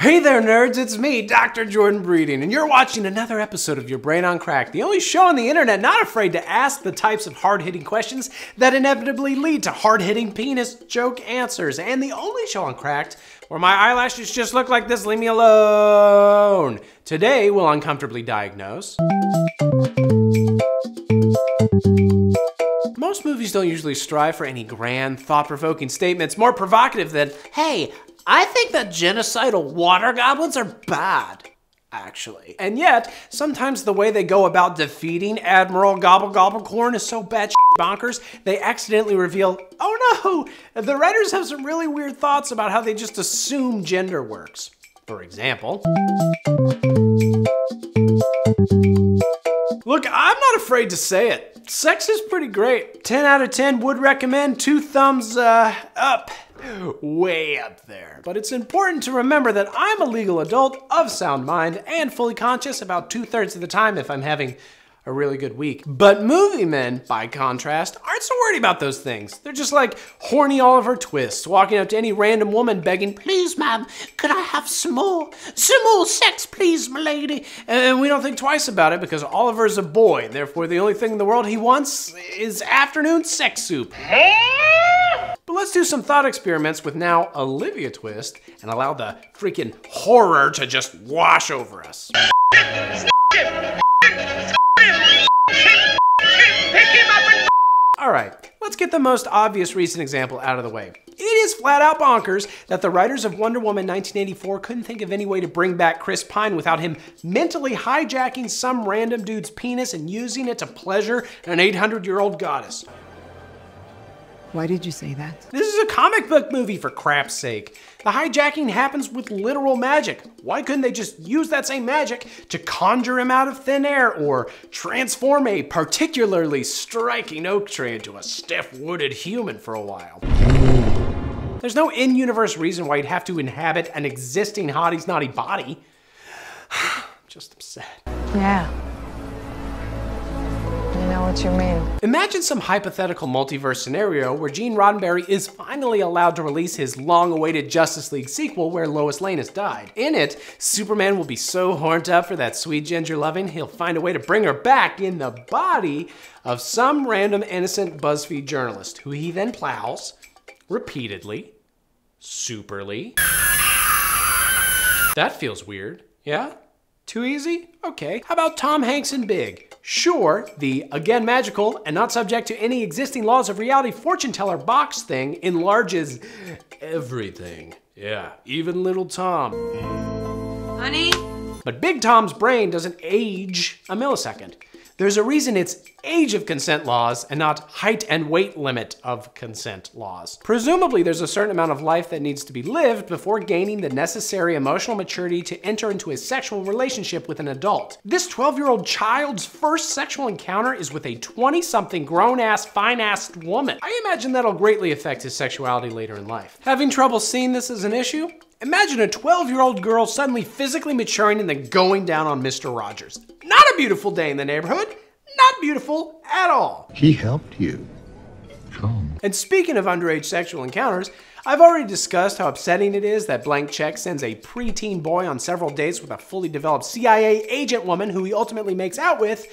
Hey there nerds, it's me, Dr. Jordan Breeding, and you're watching another episode of Your Brain on Cracked, the only show on the internet not afraid to ask the types of hard-hitting questions that inevitably lead to hard-hitting penis joke answers, and the only show on Cracked where my eyelashes just look like this, leave me alone. Today, we'll uncomfortably diagnose. Most movies don't usually strive for any grand, thought-provoking statements more provocative than, hey, I think that genocidal water goblins are bad, actually. And yet, sometimes the way they go about defeating Admiral Gobble Gobblecorn is so batshit bonkers, they accidentally reveal, oh no, the writers have some really weird thoughts about how they just assume gender works. For example, look, I'm not afraid to say it. Sex is pretty great. 10 out of 10 would recommend, 2 thumbs up. Way up there. But it's important to remember that I'm a legal adult of sound mind and fully conscious about 2/3 of the time if I'm having a really good week. But movie men, by contrast, aren't so worried about those things. They're just like horny Oliver Twist, walking up to any random woman begging, please ma'am, could I have some more sex please my lady? And we don't think twice about it because Oliver's a boy, therefore the only thing in the world he wants is afternoon sex soup. But let's do some thought experiments with now Olivia Twist and allow the freaking horror to just wash over us. All right, let's get the most obvious recent example out of the way. It is flat out bonkers that the writers of Wonder Woman 1984 couldn't think of any way to bring back Chris Pine without him mentally hijacking some random dude's penis and using it to pleasure an 800-year-old goddess. Why did you say that? This is a comic book movie, for crap's sake. The hijacking happens with literal magic. Why couldn't they just use that same magic to conjure him out of thin air or transform a particularly striking oak tree into a stiff wooded human for a while? There's no in-universe reason why you'd have to inhabit an existing hottie naughty body. Just upset. Yeah. Know what you mean. Imagine some hypothetical multiverse scenario where Gene Roddenberry is finally allowed to release his long-awaited Justice League sequel where Lois Lane has died. In it, Superman will be so horned up for that sweet ginger loving, he'll find a way to bring her back in the body of some random innocent BuzzFeed journalist who he then plows repeatedly, superly. That feels weird, yeah? Too easy? Okay. How about Tom Hanks and Big? Sure, the, again magical, and not subject to any existing laws of reality fortune teller box thing enlarges everything. Yeah, even little Tom. Honey? But Big Tom's brain doesn't age a millisecond. There's a reason it's age of consent laws and not height and weight limit of consent laws. Presumably there's a certain amount of life that needs to be lived before gaining the necessary emotional maturity to enter into a sexual relationship with an adult. This 12-year-old child's first sexual encounter is with a 20-something grown-ass, fine-assed woman. I imagine that'll greatly affect his sexuality later in life. Having trouble seeing this as an issue? Imagine a 12-year-old girl suddenly physically maturing and then going down on Mr. Rogers. Not a beautiful day in the neighborhood. Not beautiful at all. He helped you. Come. And speaking of underage sexual encounters, I've already discussed how upsetting it is that Blank Check sends a preteen boy on several dates with a fully developed CIA agent woman who he ultimately makes out with.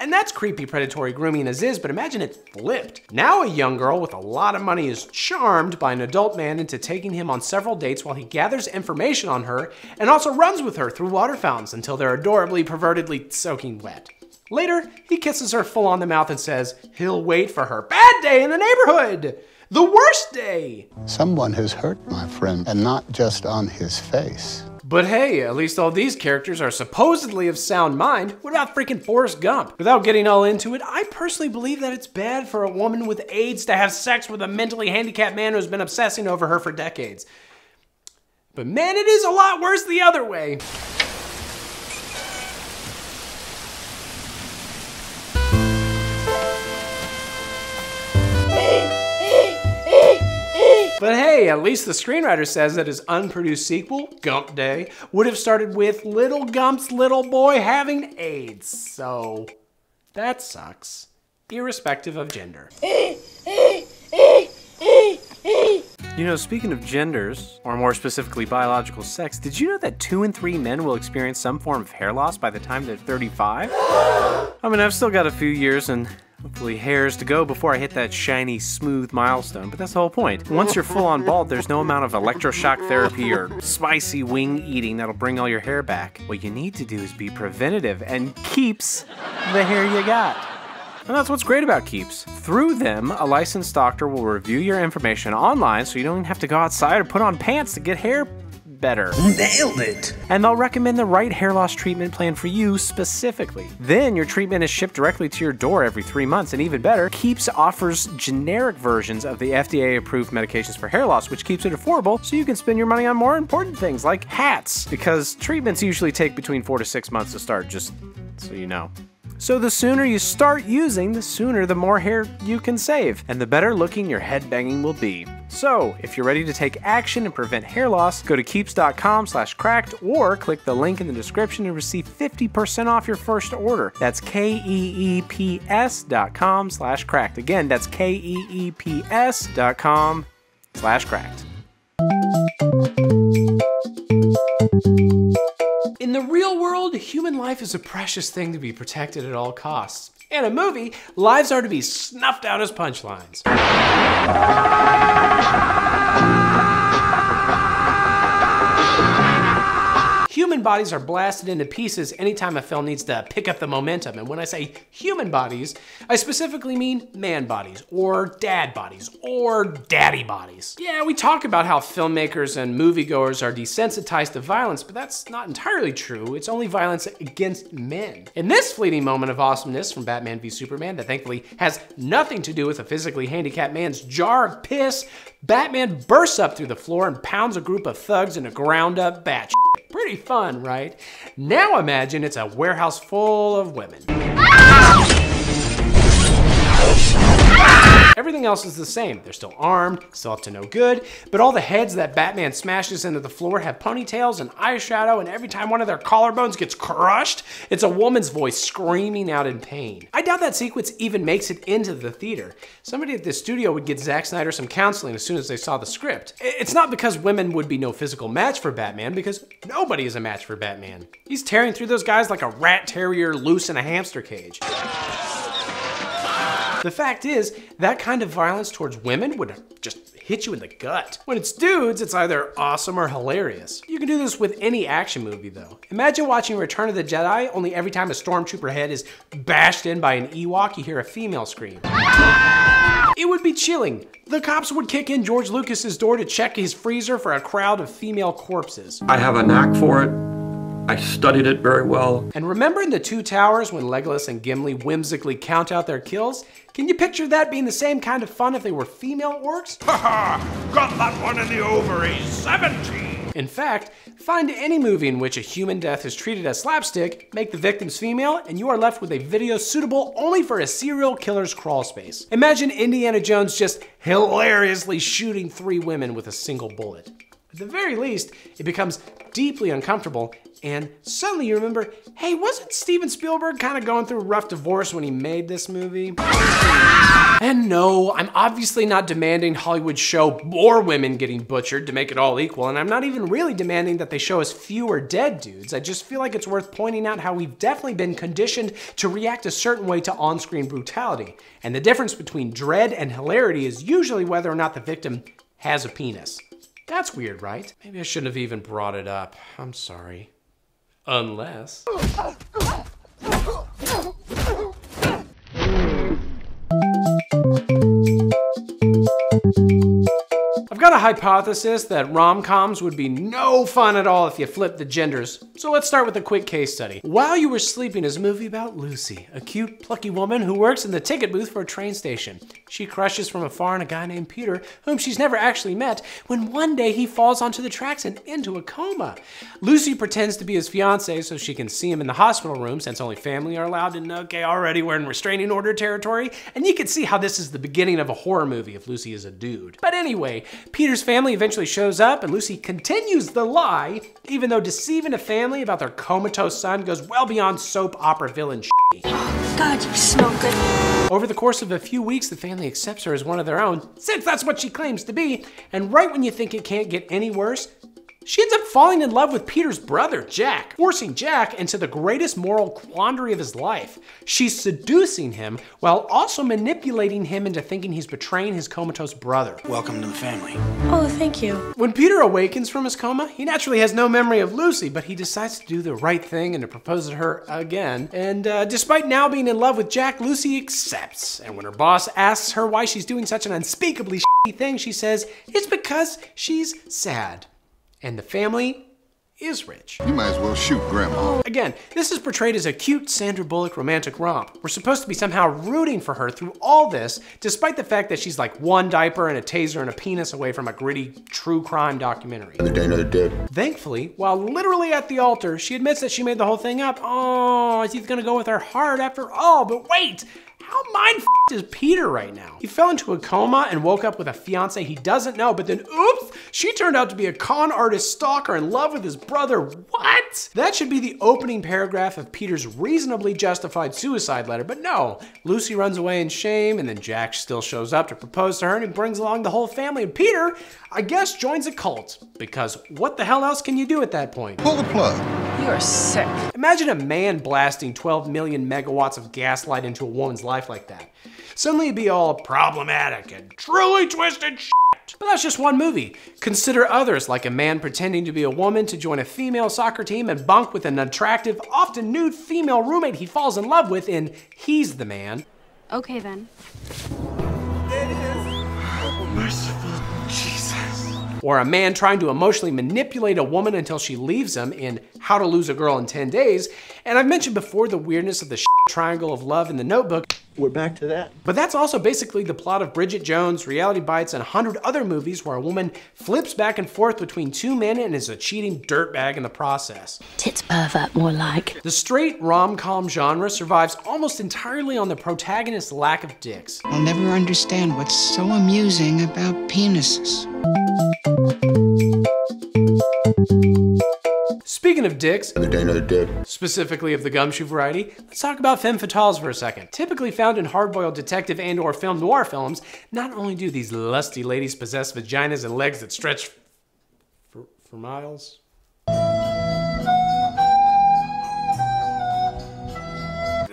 And that's creepy predatory grooming as is, but imagine it's flipped. Now a young girl with a lot of money is charmed by an adult man into taking him on several dates while he gathers information on her and also runs with her through water fountains until they're adorably, pervertedly soaking wet. Later, he kisses her full on the mouth and says he'll wait for her. Bad day in the neighborhood! The worst day! Someone has hurt my friend, and not just on his face. But hey, at least all these characters are supposedly of sound mind. What about freaking Forrest Gump? Without getting all into it, I personally believe that it's bad for a woman with AIDS to have sex with a mentally handicapped man who's been obsessing over her for decades. But man, it is a lot worse the other way. But hey, at least the screenwriter says that his unproduced sequel, Gump Day, would have started with Little Gump's little boy having AIDS. So that sucks, irrespective of gender. You know, speaking of genders, or more specifically biological sex, did you know that 2 in 3 men will experience some form of hair loss by the time they're 35? I mean, I've still got a few years and hopefully hairs to go before I hit that shiny, smooth milestone, but that's the whole point. Once you're full-on bald, there's no amount of electroshock therapy or spicy wing eating that'll bring all your hair back. What you need to do is be preventative and Keeps the hair you got. And that's what's great about Keeps. Through them, a licensed doctor will review your information online so you don't have to go outside or put on pants to get hair better. Nailed it! And they'll recommend the right hair loss treatment plan for you specifically. Then your treatment is shipped directly to your door every 3 months, and even better, Keeps offers generic versions of the FDA-approved medications for hair loss, which keeps it affordable so you can spend your money on more important things like hats, because treatments usually take between 4 to 6 months to start, just so you know. So the sooner you start using, the sooner the more hair you can save, and the better looking your head banging will be. So, if you're ready to take action and prevent hair loss, go to keeps.com/cracked or click the link in the description and receive 50% off your first order. That's keeps.com/cracked. Again, that's keeps.com/cracked. In the real world, human life is a precious thing to be protected at all costs. In a movie, lives are to be snuffed out as punchlines. Human bodies are blasted into pieces anytime a film needs to pick up the momentum. And when I say human bodies, I specifically mean man bodies, or dad bodies, or daddy bodies. Yeah, we talk about how filmmakers and moviegoers are desensitized to violence, but that's not entirely true. It's only violence against men. In this fleeting moment of awesomeness from Batman v Superman that thankfully has nothing to do with a physically handicapped man's jar of piss, Batman bursts up through the floor and pounds a group of thugs in a ground-up batch. Pretty fun, right? Now imagine it's a warehouse full of women. Ah! Everything else is the same. They're still armed, still up to no good, but all the heads that Batman smashes into the floor have ponytails and eyeshadow, and every time one of their collarbones gets crushed, it's a woman's voice screaming out in pain. I doubt that sequence even makes it into the theater. Somebody at the studio would get Zack Snyder some counseling as soon as they saw the script. It's not because women would be no physical match for Batman, because nobody is a match for Batman. He's tearing through those guys like a rat terrier loose in a hamster cage. The fact is, that kind of violence towards women would just hit you in the gut. When it's dudes, it's either awesome or hilarious. You can do this with any action movie, though. Imagine watching Return of the Jedi, only every time a stormtrooper head is bashed in by an Ewok, you hear a female scream. It would be chilling. The cops would kick in George Lucas's door to check his freezer for a crowd of female corpses. I have a knack for it. I studied it very well. And remember in The Two Towers when Legolas and Gimli whimsically count out their kills? Can you picture that being the same kind of fun if they were female orcs? Haha! Got that one in the ovaries! 17! In fact, find any movie in which a human death is treated as slapstick, make the victims female, and you are left with a video suitable only for a serial killer's crawl space. Imagine Indiana Jones just hilariously shooting 3 women with a single bullet. At the very least, it becomes deeply uncomfortable, and suddenly you remember, hey, wasn't Steven Spielberg kind of going through a rough divorce when he made this movie? And no, I'm obviously not demanding Hollywood show more women getting butchered to make it all equal, and I'm not even really demanding that they show us fewer dead dudes. I just feel like it's worth pointing out how we've definitely been conditioned to react a certain way to on-screen brutality, and the difference between dread and hilarity is usually whether or not the victim has a penis. That's weird, right? Maybe I shouldn't have even brought it up. I'm sorry. Unless... I've got a hypothesis that rom-coms would be no fun at all if you flipped the genders. So let's start with a quick case study. While You Were Sleeping is a movie about Lucy, a cute, plucky woman who works in the ticket booth for a train station. She crushes from afar on a guy named Peter, whom she's never actually met, when one day he falls onto the tracks and into a coma. Lucy pretends to be his fiancé so she can see him in the hospital room, since only family are allowed in. Okay, already we're in restraining order territory, and you can see how this is the beginning of a horror movie if Lucy is a dude. But anyway, Peter's family eventually shows up and Lucy continues the lie, even though deceiving a family about their comatose son goes well beyond soap opera villain shit. God, you smell good. Over the course of a few weeks, the family accepts her as one of their own, since that's what she claims to be, and right when you think it can't get any worse, she ends up falling in love with Peter's brother, Jack, forcing Jack into the greatest moral quandary of his life. She's seducing him while also manipulating him into thinking he's betraying his comatose brother. Welcome to the family. Oh, thank you. When Peter awakens from his coma, he naturally has no memory of Lucy, but he decides to do the right thing and to propose to her again. And despite now being in love with Jack, Lucy accepts. And when her boss asks her why she's doing such an unspeakably shitty thing, she says, it's because she's sad. And the family is rich. You might as well shoot Grandma. Again, this is portrayed as a cute Sandra Bullock romantic romp. We're supposed to be somehow rooting for her through all this, despite the fact that she's like one diaper and a taser and a penis away from a gritty true crime documentary. Another day. Thankfully, while literally at the altar, she admits that she made the whole thing up. Oh, she's gonna go with her heart after all, but wait! How mind-f***ed is Peter right now? He fell into a coma and woke up with a fiance he doesn't know, but then oops, she turned out to be a con artist stalker in love with his brother. What? That should be the opening paragraph of Peter's reasonably justified suicide letter, but no. Lucy runs away in shame, and then Jack still shows up to propose to her, and he brings along the whole family, and Peter, I guess, joins a cult, because what the hell else can you do at that point? Pull the plug. You're sick. Imagine a man blasting 12 million megawatts of gaslight into a woman's life like that. Suddenly it'd be all problematic and truly twisted shit. But that's just one movie. Consider others, like a man pretending to be a woman to join a female soccer team and bunk with an attractive, often nude female roommate he falls in love with in He's the Man. Okay then. It is merciful Jesus. Or a man trying to emotionally manipulate a woman until she leaves him in How to Lose a Girl in 10 Days. And I've mentioned before the weirdness of the triangle of love in The Notebook. We're back to that. But that's also basically the plot of Bridget Jones, Reality Bites, and 100 other movies where a woman flips back and forth between two men and is a cheating dirtbag in the process. Tits pervert, more like. The straight rom-com genre survives almost entirely on the protagonist's lack of dicks. I'll never understand what's so amusing about penises. Speaking of dicks, specifically of the gumshoe variety, let's talk about femme fatales for a second. Typically found in hard-boiled detective and or film noir films, not only do these lusty ladies possess vaginas and legs that stretch for miles.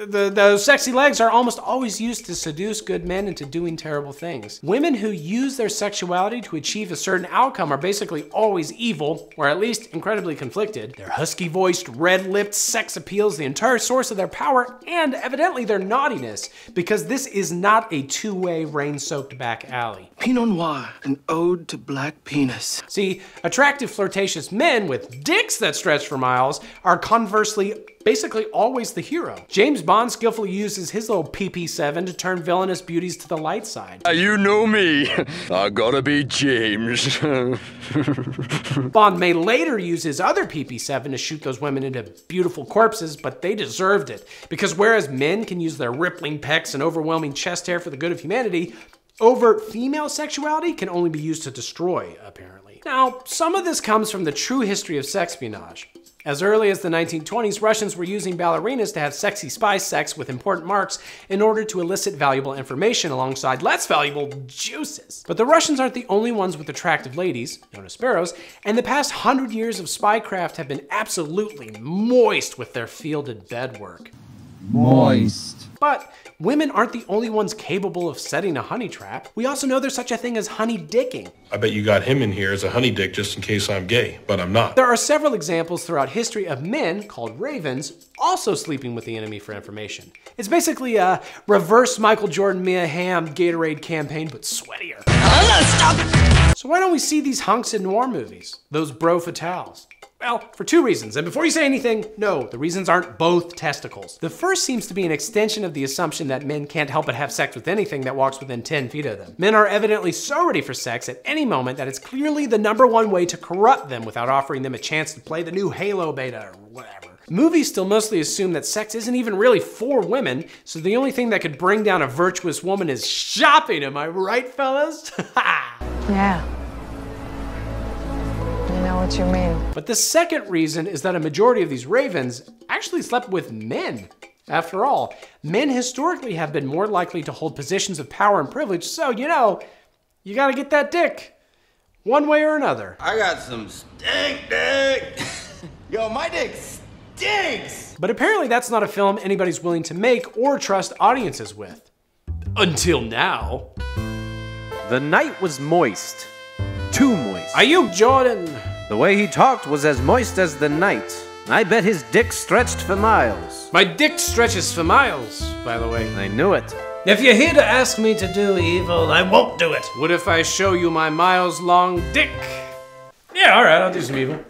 Those sexy legs are almost always used to seduce good men into doing terrible things. Women who use their sexuality to achieve a certain outcome are basically always evil, or at least incredibly conflicted. Their husky-voiced, red-lipped sex appeals the entire source of their power and evidently their naughtiness, because this is not a two-way rain-soaked back alley. Pinot Noir, an ode to black penis. See, attractive flirtatious men with dicks that stretch for miles are conversely basically always the hero. James Bond skillfully uses his little PP7 to turn villainous beauties to the light side. You know me, I gotta be James. Bond may later use his other PP7 to shoot those women into beautiful corpses, but they deserved it. Because whereas men can use their rippling pecs and overwhelming chest hair for the good of humanity, overt female sexuality can only be used to destroy, apparently. Now, some of this comes from the true history of sexpionage. As early as the 1920s, Russians were using ballerinas to have sexy spy sex with important marks in order to elicit valuable information alongside less valuable juices. But the Russians aren't the only ones with attractive ladies, known as sparrows, and the past 100 years of spycraft have been absolutely moist with their fielded bedwork. Moist. But women aren't the only ones capable of setting a honey trap. We also know there's such a thing as honey dicking. I bet you got him in here as a honey dick just in case I'm gay, but I'm not. There are several examples throughout history of men, called ravens, also sleeping with the enemy for information. It's basically a reverse Michael Jordan Mia Hamm Gatorade campaign, but sweatier. I'm not stopping. So why don't we see these hunks in noir movies? Those bro fatales. Well, for two reasons, and before you say anything, no, the reasons aren't both testicles. The first seems to be an extension of the assumption that men can't help but have sex with anything that walks within 10 feet of them. Men are evidently so ready for sex at any moment that it's clearly the #1 way to corrupt them without offering them a chance to play the new Halo beta or whatever. Movies still mostly assume that sex isn't even really for women, so the only thing that could bring down a virtuous woman is shopping, am I right, fellas? Yeah. what you mean. But the second reason is that a majority of these ravens actually slept with men. After all, men historically have been more likely to hold positions of power and privilege, so you know, you gotta get that dick, one way or another. I got some stink dick. Yo, my dick stinks. But apparently that's not a film anybody's willing to make or trust audiences with. Until now. The night was moist. Too moist. Are you Jordan? The way he talked was as moist as the night. I bet his dick stretched for miles. My dick stretches for miles, by the way. I knew it. If you're here to ask me to do evil, I won't do it. What if I show you my miles-long dick? Yeah, alright, I'll do some evil.